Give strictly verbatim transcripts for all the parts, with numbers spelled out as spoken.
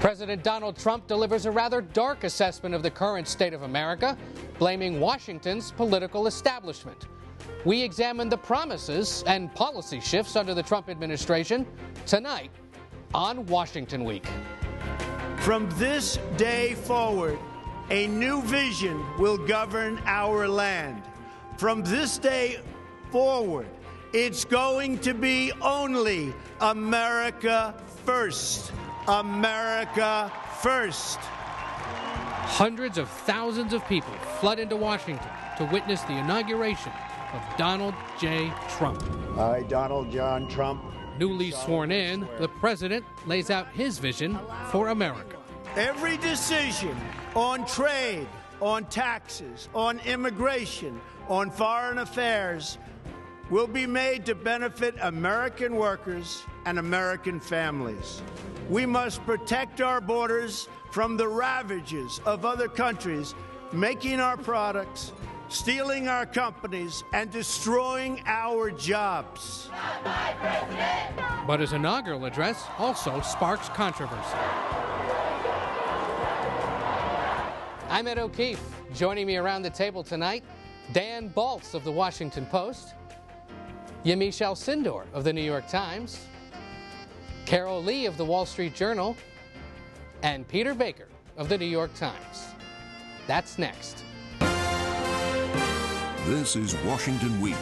President Donald Trump delivers a rather dark assessment of the current state of America, blaming Washington's political establishment. We examine the promises and policy shifts under the Trump administration tonight on Washington Week. From this day forward, a new vision will govern our land. From this day forward, it's going to be only America first. America first. Hundreds of thousands of people flood into Washington to witness the inauguration of Donald J. Trump. I, Donald John Trump. Newly sworn in, the president lays out his vision for America. Every decision on trade, on taxes, on immigration, on foreign affairs will be made to benefit American workers and American families. We must protect our borders from the ravages of other countries making our products, stealing our companies, and destroying our jobs. Not my president! But his inaugural address also sparks controversy. I'm Ed O'Keefe. Joining me around the table tonight, Dan Balz of The Washington Post, Yamiche Alcindor of The New York Times, Carol Lee of The Wall Street Journal, and Peter Baker of The New York Times. That's next. This is Washington Week.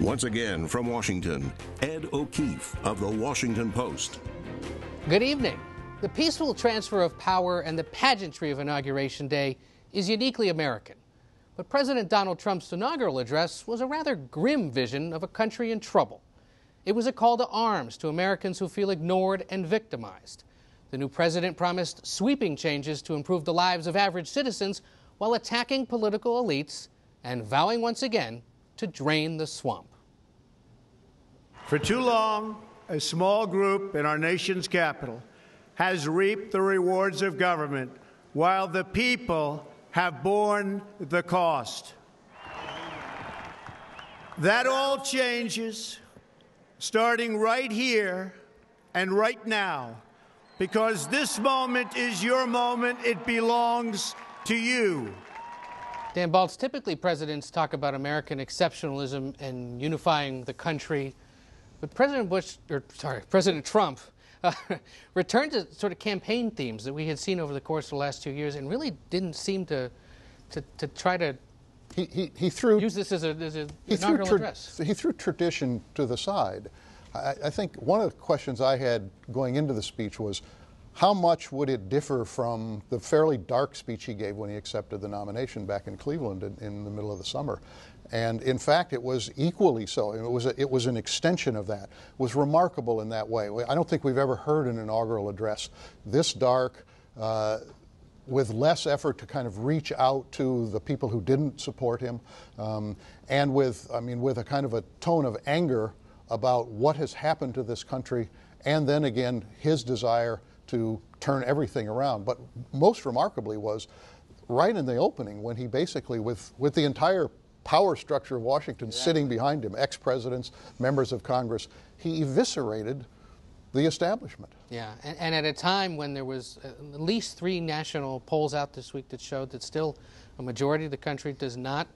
Once again from Washington, Ed O'Keefe of The Washington Post. Good evening. The peaceful transfer of power and the pageantry of Inauguration Day is uniquely American. But President Donald Trump's inaugural address was a rather grim vision of a country in trouble. It was a call to arms to Americans who feel ignored and victimized. The new president promised sweeping changes to improve the lives of average citizens while attacking political elites and vowing once again to drain the swamp. For too long, a small group in our nation's capital has reaped the rewards of government while the people have borne the cost. That all changes starting right here and right now, because this moment is your moment. It belongs to you. Dan Balz, typically presidents talk about American exceptionalism and unifying the country, but President Bush, or sorry, President Trump, Uh, returned to sort of campaign themes that we had seen over the course of the last two years and really didn't seem to to, to try to he, he, he threw, use this as a, as a he inaugural threw address. He threw tradition to the side. I, I think one of the questions I had going into the speech was, how much would it differ from the fairly dark speech he gave when he accepted the nomination back in Cleveland in, in the middle of the summer? And in fact, it was equally so. It was a, it was an extension of that. It was remarkable in that way. I don't think we've ever heard an inaugural address this dark, uh, with less effort to kind of reach out to the people who didn't support him, um, and with, I mean, with a kind of a tone of anger about what has happened to this country, and then again his desire to turn everything around. But most remarkably was right in the opening, when he basically, with with the entire power structure of Washington exactly sitting behind him, ex-presidents, members of Congress, he eviscerated the establishment. Yeah, and, and at a time when there was at least three national polls out this week that showed that still a majority of the country does not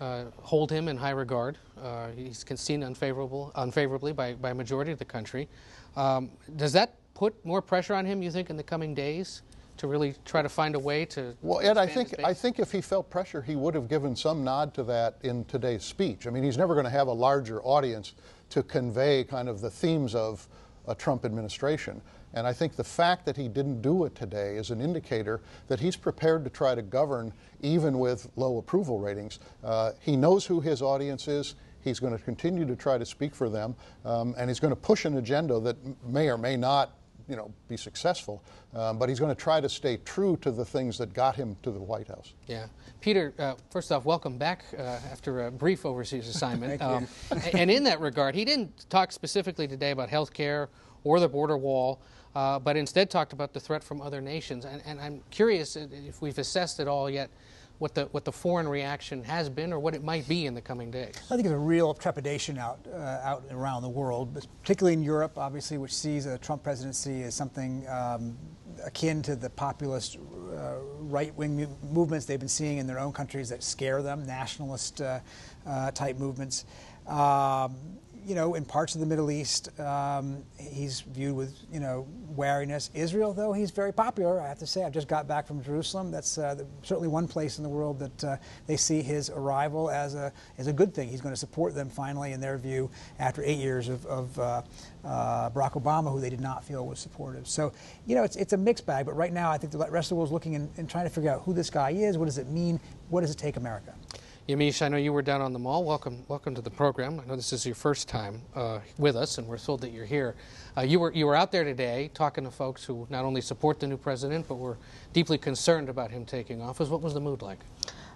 uh, hold him in high regard. Uh, he's seen unfavorable, unfavorably by, by a majority of the country. Um, does that put more pressure on him, you think, in the coming days, to really try to find a way to... Well, Ed, I think, I think if he felt pressure, he would have given some nod to that in today's speech. I mean, he's never going to have a larger audience to convey kind of the themes of a Trump administration. And I think the fact that he didn't do it today is an indicator that he's prepared to try to govern even with low approval ratings. Uh, he knows who his audience is. He's going to continue to try to speak for them. Um, and he's going to push an agenda that may or may not, you know, be successful, um, but he's going to try to stay true to the things that got him to the White House. Yeah. Peter, uh, first off, welcome back uh, after a brief overseas assignment. um, and in that regard, he didn't talk specifically today about health care or the border wall, uh, but instead talked about the threat from other nations. And, and I'm curious if we've assessed at all yet what the what the foreign reaction has been or what it might be in the coming days? I think there's a real trepidation out uh, out around the world, particularly in Europe, obviously, which sees a Trump presidency as something um, akin to the populist uh, right-wing movements they've been seeing in their own countries that scare them, nationalist uh, uh, type movements. Um, you know, in parts of the Middle East, um, he's viewed with, you know, wariness. Israel, though, he's very popular, I have to say. I've just got back from Jerusalem. That's uh, the, certainly one place in the world that uh, they see his arrival as a as a good thing. He's going to support them, finally, in their view, after eight years of, of uh, uh, Barack Obama, who they did not feel was supportive. So, you know, it's, it's a mixed bag. But right now, I think the rest of the world is looking and, and trying to figure out who this guy is, what does it mean, what does it take America? Yamiche, I know you were down on the mall. Welcome, welcome to the program. I know this is your first time uh, with us, and we're thrilled that you're here. Uh, you were you were out there today talking to folks who not only support the new president, but were deeply concerned about him taking office. What was the mood like?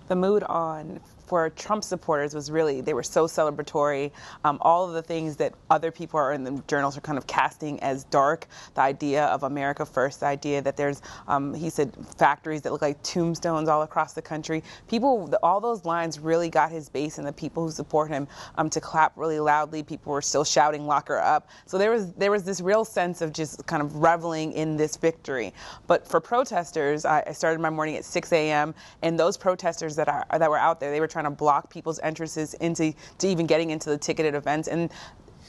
The mood on for Trump supporters was really, they were so celebratory. Um, all of the things that other people are in the journals are kind of casting as dark, the idea of America first, the idea that there's, um, he said, factories that look like tombstones all across the country. People, all those lines really got his base and the people who support him um, to clap really loudly. People were still shouting, lock her up. So there was, there was this real sense of just kind of reveling in this victory. But for protesters, I, I started my morning at six a m and those protesters that are that were out there, they were trying to block people's entrances into to even getting into the ticketed events. And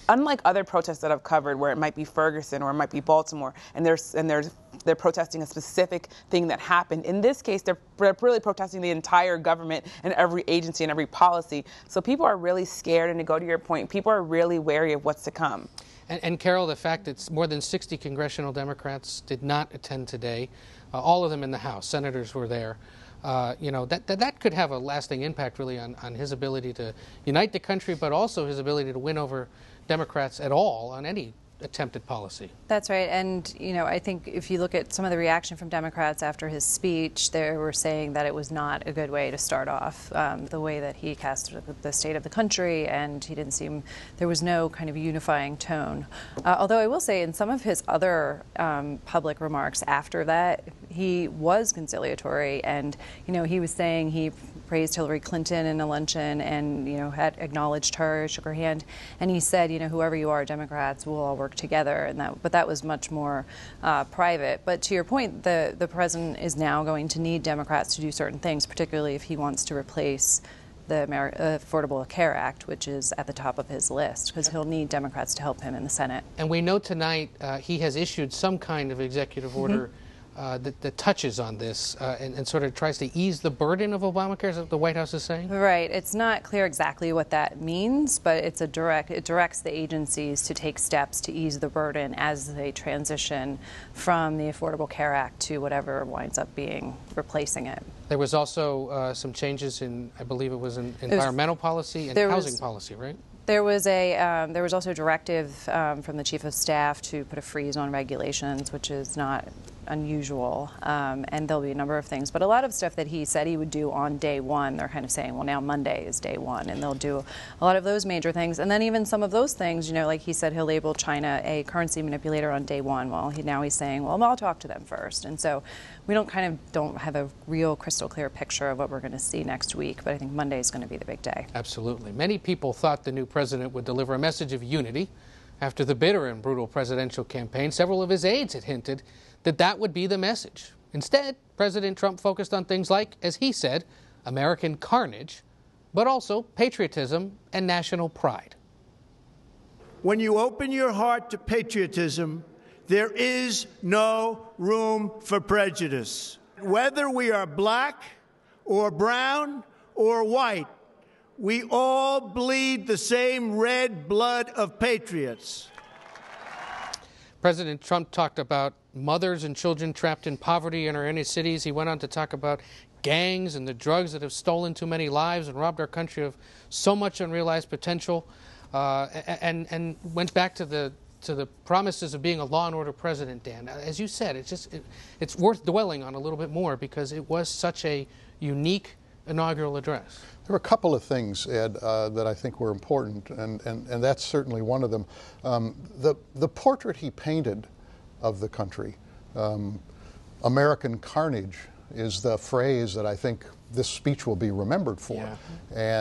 unlike other protests that I've covered, where it might be Ferguson or it might be Baltimore, and there's and there's they're protesting a specific thing that happened. In this case, they're really protesting the entire government and every agency and every policy. So people are really scared, and to go to your point, people are really wary of what's to come. And, and Carol, the fact that more than sixty congressional Democrats did not attend today, uh, all of them in the House, senators were there. Uh, you know, that, that that could have a lasting impact, really, on, on his ability to unite the country, but also his ability to win over Democrats at all on any attempted policy. That's right. And, you know, I think if you look at some of the reaction from Democrats after his speech, they were saying that it was not a good way to start off, um, the way that he cast the state of the country, and he didn't seem, there was no kind of unifying tone. Uh, although I will say in some of his other um, public remarks after that, he was conciliatory, and, you know, he was saying he praised Hillary Clinton in a luncheon and, you know, had acknowledged her, shook her hand, and he said, you know, whoever you are, Democrats, we'll all work together, and that, but that was much more uh, private. But to your point, the the president is now going to need Democrats to do certain things, particularly if he wants to replace the Amer Affordable Care Act, which is at the top of his list, because he'll need Democrats to help him in the Senate. And we know tonight uh, he has issued some kind of executive order. Mm-hmm. Uh, that, that touches on this uh, and, and sort of tries to ease the burden of Obamacare, is that what the White House is saying? Right. It's not clear exactly what that means, but it's a direct, it directs the agencies to take steps to ease the burden as they transition from the Affordable Care Act to whatever winds up being replacing it. There was also uh, some changes in, I believe it was in environmental was, policy and housing was, policy, right? There was a um, there was also a directive um, from the chief of staff to put a freeze on regulations, which is not unusual, um, and there'll be a number of things. But a lot of stuff that he said he would do on day one, they're kind of saying, well, now Monday is day one, and they'll do a lot of those major things. And then even some of those things, you know, like he said, he'll label China a currency manipulator on day one. Well, he, now he's saying, well, I'll talk to them first. And so we don't kind of don't have a real crystal clear picture of what we're going to see next week. But I think Monday is going to be the big day. Absolutely. Many people thought the new president would deliver a message of unity after the bitter and brutal presidential campaign. Several of his aides had hinted that that would be the message. Instead, President Trump focused on things like, as he said, American carnage, but also patriotism and national pride. When you open your heart to patriotism, there is no room for prejudice. Whether we are black or brown or white, we all bleed the same red blood of patriots. President Trump talked about mothers and children trapped in poverty in our inner cities. He went on to talk about gangs and the drugs that have stolen too many lives and robbed our country of so much unrealized potential, uh, and, and went back to the to the promises of being a law and order president, Dan. As you said, it's just, it, it's worth dwelling on a little bit more because it was such a unique inaugural address. There were a couple of things, Ed, uh, that I think were important, and, and, and that's certainly one of them. Um, the, the portrait he painted of the country, um, American carnage, is the phrase that I think this speech will be remembered for. Yeah.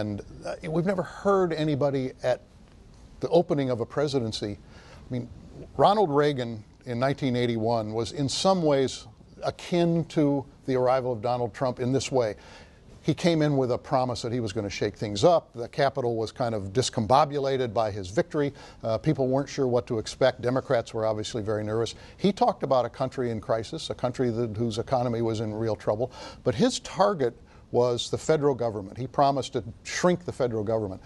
And uh, we've never heard anybody at the opening of a presidency. I mean, Ronald Reagan in nineteen eighty-one was in some ways akin to the arrival of Donald Trump in this way. He came in with a promise that he was going to shake things up. The Capitol was kind of discombobulated by his victory. Uh, people weren't sure what to expect. Democrats were obviously very nervous. He talked about a country in crisis, a country that, whose economy was in real trouble. But his target was the federal government. He promised to shrink the federal government.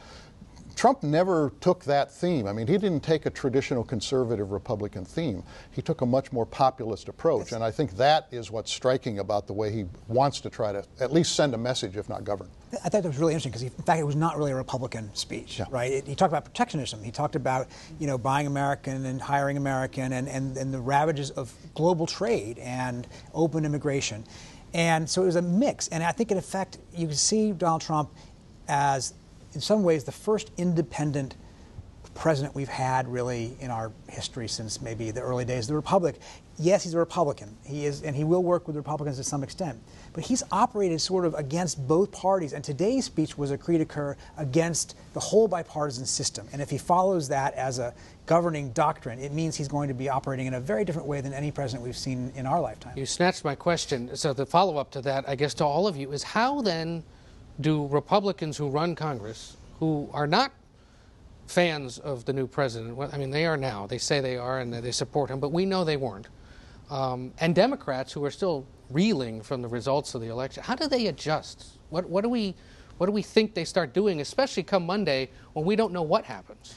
Trump never took that theme. I mean, he didn't take a traditional conservative Republican theme. He took a much more populist approach, and I think that is what's striking about the way he wants to try to at least send a message, if not govern. I thought that was really interesting because, in fact, it was not really a Republican speech, yeah. right? It, he talked about protectionism. He talked about, you know, buying American and hiring American and, and, and the ravages of global trade and open immigration. And so it was a mix, and I think, in effect, you can see Donald Trump as, in some ways, the first independent president we've had really in our history since maybe the early days of the Republic. Yes, he's a Republican. He is, and he will work with Republicans to some extent. But he's operated sort of against both parties. And today's speech was a critiquer against the whole bipartisan system. And if he follows that as a governing doctrine, it means he's going to be operating in a very different way than any president we've seen in our lifetime. You snatched my question. So the follow-up to that, I guess, to all of you is how then do Republicans who run Congress, who are not fans of the new president, I mean, they are now. They say they are and they support him, but we know they weren't. Um, and Democrats who are still reeling from the results of the election, how do they adjust? What, what do we, what do we think they start doing, especially come Monday when we don't know what happens?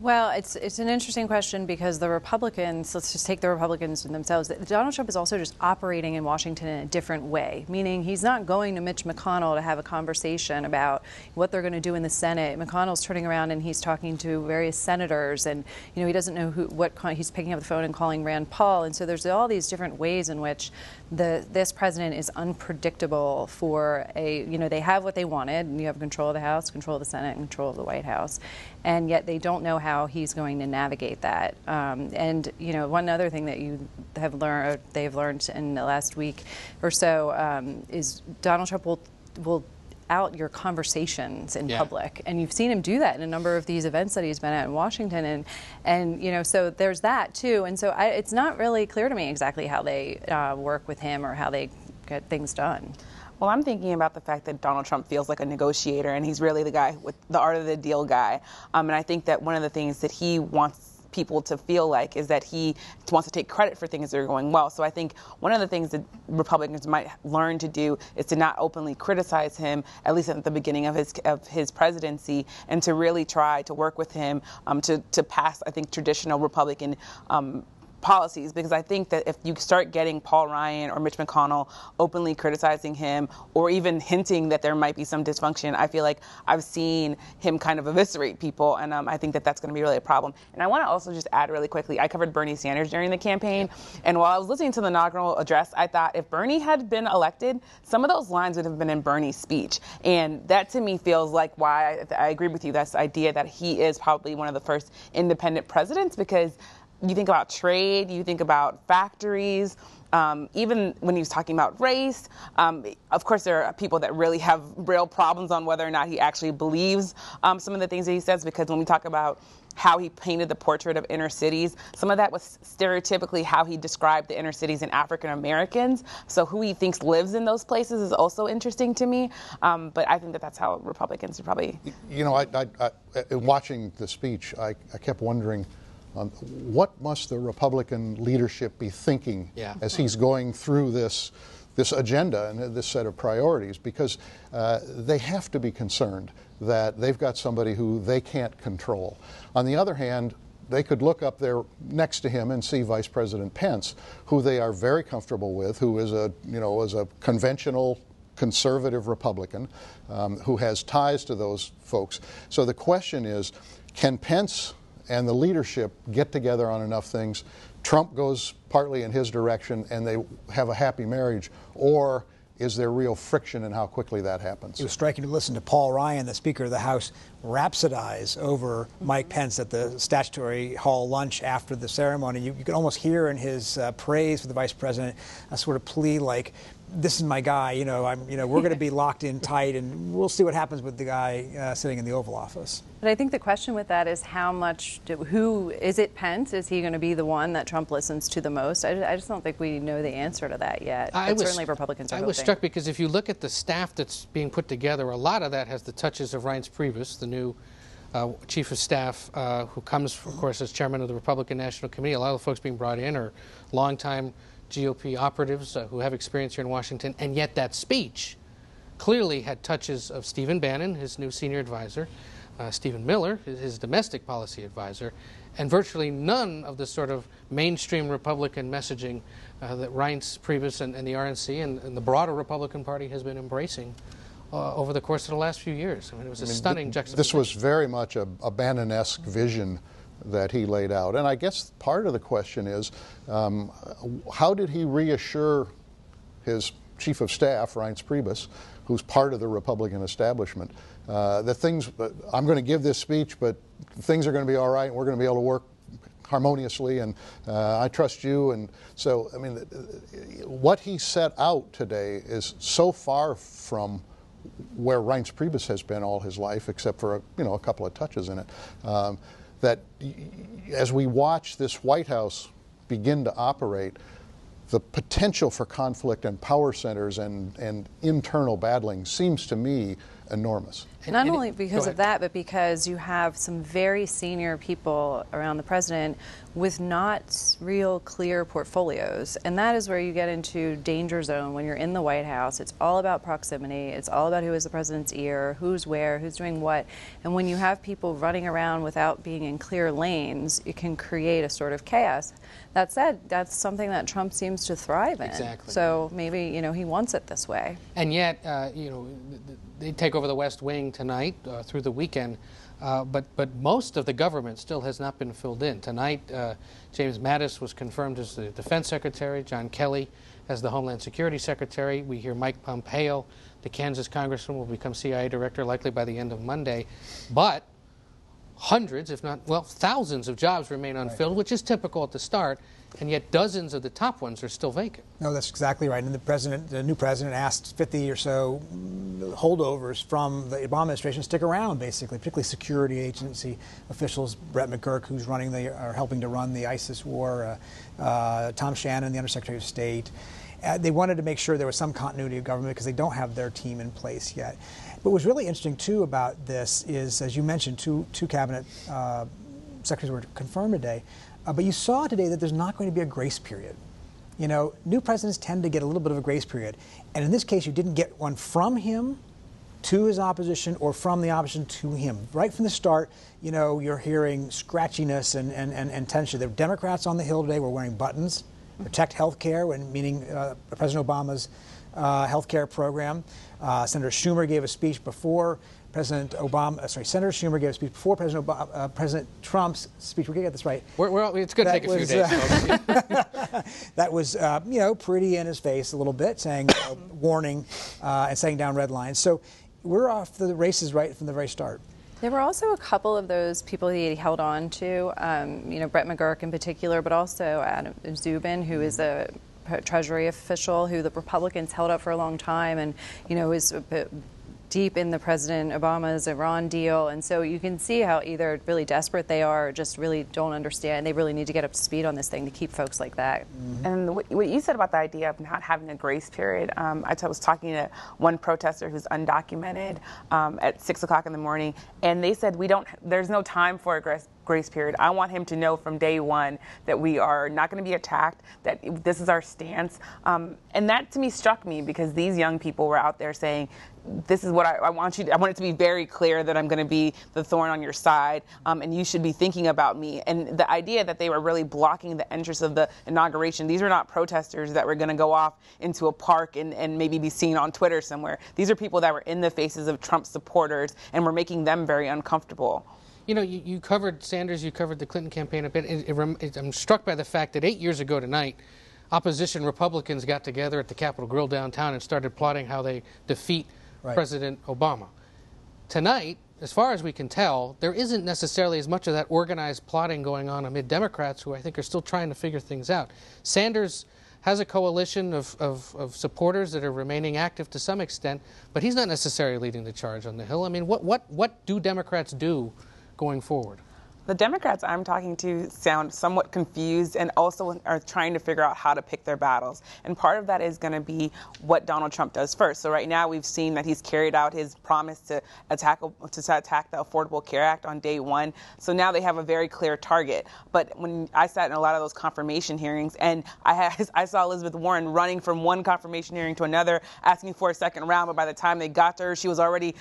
Well, it's it's an interesting question because the Republicans, let's just take the Republicans themselves, Donald Trump is also just operating in Washington in a different way, meaning he's not going to Mitch McConnell to have a conversation about what they're going to do in the Senate. McConnell's turning around and he's talking to various senators and, you know, he doesn't know who, what, he's picking up the phone and calling Rand Paul. And so there's all these different ways in which the this president is unpredictable for a, you know, they have what they wanted. And you have control of the House, control of the Senate, and control of the White House. And yet they don't know how he's going to navigate that. Um, and, you know, one other thing that you have learned, they've learned in the last week or so, um, is Donald Trump will, will out your conversations in yeah. public. And you've seen him do that in a number of these events that he's been at in Washington. And, and you know, so there's that, too. And so I, it's not really clear to me exactly how they uh, work with him or how they get things done. Well, I'm thinking about the fact that Donald Trump feels like a negotiator, and he's really the guy with the art of the deal guy. Um, and I think that one of the things that he wants people to feel like is that he wants to take credit for things that are going well. So I think one of the things that Republicans might learn to do is to not openly criticize him, at least at the beginning of his of his presidency, and to really try to work with him um, to, to pass, I think, traditional Republican um policies, because I think that if you start getting Paul Ryan or Mitch McConnell openly criticizing him or even hinting that there might be some dysfunction, I feel like I've seen him kind of eviscerate people, and um, I think that that's going to be really a problem. And I want to also just add really quickly, I covered Bernie Sanders during the campaign, and while I was listening to the inaugural address, I thought if Bernie had been elected, some of those lines would have been in Bernie's speech, and that to me feels like why I, I agree with you, that's the idea that he is probably one of the first independent presidents, because you think about trade, you think about factories, um, even when he was talking about race. Um, of course, there are people that really have real problems on whether or not he actually believes um, some of the things that he says, because when we talk about how he painted the portrait of inner cities, some of that was stereotypically how he described the inner cities in African Americans. So who he thinks lives in those places is also interesting to me. Um, but I think that that's how Republicans would probably... You know, I, I, I, in watching the speech, I, I kept wondering, Um, what must the Republican leadership be thinking yeah. as he's going through this this agenda and this set of priorities? Because uh, they have to be concerned that they've got somebody who they can't control. On the other hand, they could look up there next to him and see Vice President Pence, who they are very comfortable with, who is a you know is a conventional conservative Republican um, who has ties to those folks. So the question is, can Pence and the leadership get together on enough things? Trump goes partly in his direction and they have a happy marriage, or is there real friction in how quickly that happens? It was striking to listen to Paul Ryan, the Speaker of the House, rhapsodize over Mike Pence at the Statuary Hall lunch after the ceremony. You, you could almost hear in his uh, praise for the Vice President a sort of plea like, this is my guy, you know, I'm, you know, we're going to be locked in tight, and we'll see what happens with the guy uh, sitting in the Oval Office. But I think the question with that is how much, do, who, is it Pence? Is he going to be the one that Trump listens to the most? I, I just don't think we know the answer to that yet. I but was, certainly Republicans are I hoping. was struck because if you look at the staff that's being put together, a lot of that has the touches of Reince Priebus, the new uh, chief of staff, uh, who comes, of course, as chairman of the Republican National Committee. A lot of the folks being brought in are longtime G O P operatives uh, who have experience here in Washington, and yet that speech clearly had touches of Stephen Bannon, his new senior advisor, uh, Stephen Miller, his, his domestic policy advisor, and virtually none of the sort of mainstream Republican messaging uh, that Reince Priebus and, and the R N C and, and the broader Republican Party has been embracing uh, over the course of the last few years. I mean, it was I a mean, stunning th juxtaposition. This was very much a, a Bannon-esque vision that he laid out. And I guess part of the question is, um, how did he reassure his chief of staff, Reince Priebus, who's part of the Republican establishment, uh, that things, uh, I'm going to give this speech, but things are going to be all right, and we're going to be able to work harmoniously, and uh, I trust you. And so, I mean, what he set out today is so far from where Reince Priebus has been all his life, except for, a, you know, a couple of touches in it. Um, that as we watch this White House begin to operate, the potential for conflict and power centers and, and internal battling seems to me enormous. Not only because of that, but because you have some very senior people around the president with not real clear portfolios. And that is where you get into danger zone when you're in the White House. It's all about proximity. It's all about who is the president's ear, who's where, who's doing what. And when you have people running around without being in clear lanes, it can create a sort of chaos. That said, that's something that Trump seems to thrive in. Exactly. So maybe, you know, he wants it this way. And yet, uh, you know, they take over the West Wing tonight uh, through the weekend, uh, but but most of the government still has not been filled in. Tonight, uh, James Mattis was confirmed as the Defense Secretary, John Kelly as the Homeland Security Secretary. We hear Mike Pompeo, the Kansas congressman, will become C I A Director likely by the end of Monday. But hundreds, if not, well, thousands of jobs remain unfilled, right, which is typical at the start, and yet dozens of the top ones are still vacant. No, that's exactly right. And the president, the new president asked fifty or so holdovers from the Obama administration to stick around, basically, particularly security agency officials, Brett McGurk, who's running the, or helping to run the ISIS war, uh, uh, Tom Shannon, the Undersecretary of State. Uh, they wanted to make sure there was some continuity of government because they don't have their team in place yet. But what's really interesting, too, about this is, as you mentioned, two, two cabinet uh, secretaries were confirmed today. Uh, but you saw today that there's not going to be a grace period. You know, new presidents tend to get a little bit of a grace period. And in this case, you didn't get one from him to his opposition or from the opposition to him. Right from the start, you know, you're hearing scratchiness and, and, and, and tension. The Democrats on the Hill today were wearing buttons, protect health care, meaning uh, President Obama's uh, health care program. Uh, Senator Schumer gave a speech before President Obama. Uh, sorry, Senator Schumer gave a speech before President Obama, uh, President Trump's speech. We're gonna get this right. We're, we're all, it's going to take was, a few days. Uh, that was, uh, you know, pretty in his face a little bit, saying uh, warning uh, and setting down red lines. So we're off the races right from the very start. There were also a couple of those people he held on to, um, you know, Brett McGurk in particular, but also Adam Zubin, who is a Treasury official who the Republicans held up for a long time and, you know, is deep in the President Obama's Iran deal. And so you can see how either really desperate they are or just really don't understand. They really need to get up to speed on this thing to keep folks like that. Mm-hmm. And what you said about the idea of not having a grace period, um, I was talking to one protester who's undocumented um, at six o'clock in the morning, and they said, we don't, there's no time for a grace grace period. I want him to know from day one that we are not going to be attacked, that this is our stance. Um, and that to me struck me because these young people were out there saying, this is what I, I want you to, I want it to be very clear that I'm going to be the thorn on your side, um, and you should be thinking about me. And the idea that they were really blocking the entrance of the inauguration, these were not protesters that were going to go off into a park and, and maybe be seen on Twitter somewhere. These are people that were in the faces of Trump supporters and were making them very uncomfortable. You know, you, you covered Sanders, you covered the Clinton campaign a bit. It, it, it, I'm struck by the fact that eight years ago tonight, opposition Republicans got together at the Capitol Grill downtown and started plotting how they defeat right. President Obama. Tonight, as far as we can tell, there isn't necessarily as much of that organized plotting going on amid Democrats who I think are still trying to figure things out. Sanders has a coalition of, of, of supporters that are remaining active to some extent, but he's not necessarily leading the charge on the Hill. I mean, what, what, what do Democrats do going forward? The Democrats I'm talking to sound somewhat confused and also are trying to figure out how to pick their battles. And part of that is going to be what Donald Trump does first. So right now we've seen that he's carried out his promise to attack to attack the Affordable Care Act on day one. So now they have a very clear target. But when I sat in a lot of those confirmation hearings, and I, had, I saw Elizabeth Warren running from one confirmation hearing to another, asking for a second round. But by the time they got to her, she was already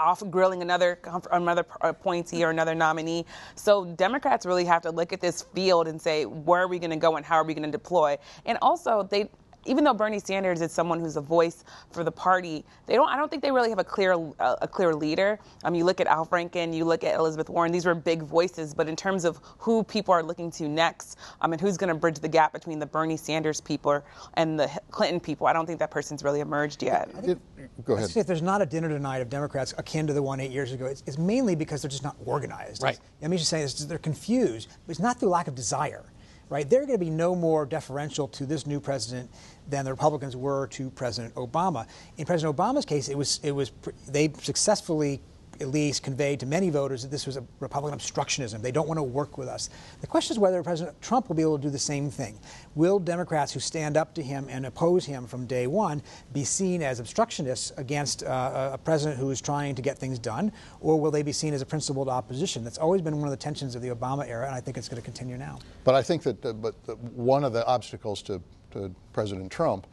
off grilling another, another appointee or another nominee. So So Democrats really have to look at this field and say, where are we going to go and how are we going to deploy? And also, they, even though Bernie Sanders is someone who's a voice for the party, they don't. I don't think they really have a clear uh, a clear leader. Um, you look at Al Franken, you look at Elizabeth Warren. These were big voices, but in terms of who people are looking to next, um, and who's going to bridge the gap between the Bernie Sanders people and the Clinton people, I don't think that person's really emerged yet. I think, Go ahead. I say if there's not a dinner tonight of Democrats akin to the one eight years ago, it's, it's mainly because they're just not organized. Right. I mean, just saying this, they're confused, but it's not through lack of desire. Right, they're going to be no more deferential to this new president than the Republicans were to President Obama. In President Obama's case, it was it was they successfully, at least, conveyed to many voters that this was a Republican obstructionism. They don't want to work with us. The question is whether President Trump will be able to do the same thing. Will Democrats who stand up to him and oppose him from day one be seen as obstructionists against uh, a president who is trying to get things done, or will they be seen as a principled opposition? That's always been one of the tensions of the Obama era, and I think it's going to continue now. But I think that uh, but the, one of the obstacles to, to President Trump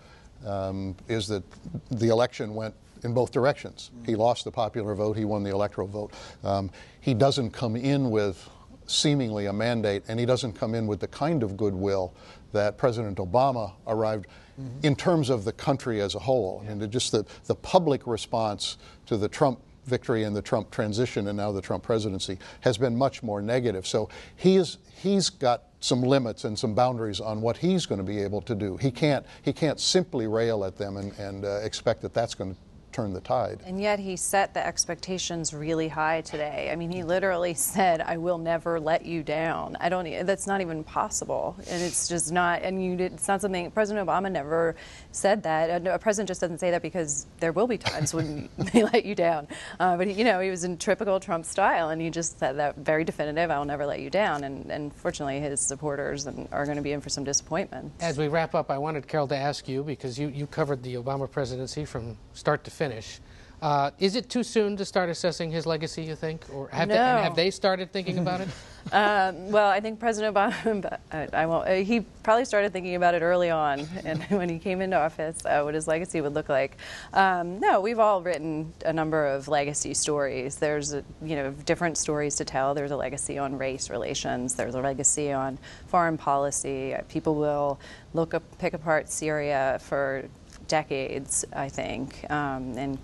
um, is that the election went in both directions. He lost the popular vote, he won the electoral vote. Um, he doesn't come in with seemingly a mandate, and he doesn't come in with the kind of goodwill that President Obama arrived mm-hmm. in terms of the country as a whole. Yeah. And just the, the public response to the Trump victory and the Trump transition and now the Trump presidency has been much more negative. So he is, he's got some limits and some boundaries on what he's going to be able to do. He can't, he can't simply rail at them and, and uh, expect that that's going to turn the tide. And yet he set the expectations really high today. I mean, he literally said, I will never let you down. I don't, that's not even possible. And it's just not, and you did, it's not something, President Obama never said that. A president just doesn't say that because there will be times when they let you down. Uh, but, he, you know, he was in typical Trump style, and he just said that very definitive, I will never let you down. And, and fortunately, his supporters are going to be in for some disappointment. As we wrap up, I wanted, Carol, to ask you, because you, you covered the Obama presidency from start to finish. Finish. Uh, is it too soon to start assessing his legacy, you think? Or have, no. they, and have they started thinking about it? um, well, I think President Obama, I, I won't, he probably started thinking about it early on and when he came into office, uh, what his legacy would look like. Um, no, we've all written a number of legacy stories. There's, a, you know, different stories to tell. There's a legacy on race relations. There's a legacy on foreign policy. People will look up, pick apart Syria for decades, I think, um, and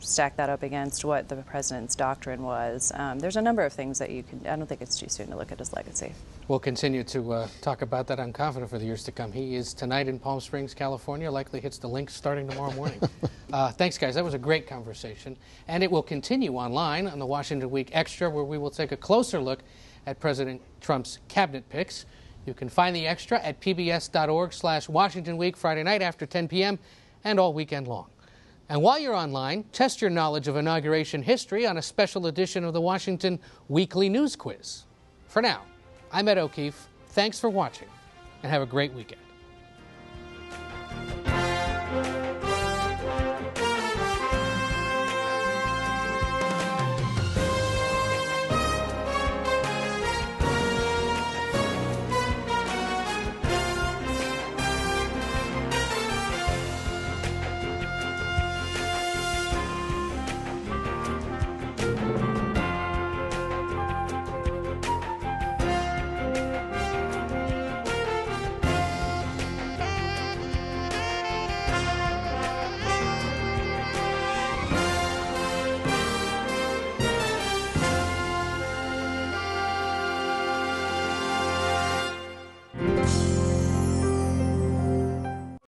stack that up against what the president's doctrine was. Um, there's a number of things that you can, I don't think it's too soon to look at his legacy. We'll continue to uh, talk about that on Confident for the years to come. He is tonight in Palm Springs, California, likely hits the links starting tomorrow morning. uh, thanks, guys. That was a great conversation. And it will continue online on the Washington Week Extra, where we will take a closer look at President Trump's cabinet picks. You can find the Extra at pbs.org slash Washington Week Friday night after ten p m and all weekend long. And while you're online, test your knowledge of inauguration history on a special edition of the Washington Weekly News Quiz. For now, I'm Ed O'Keefe. Thanks for watching, and have a great weekend.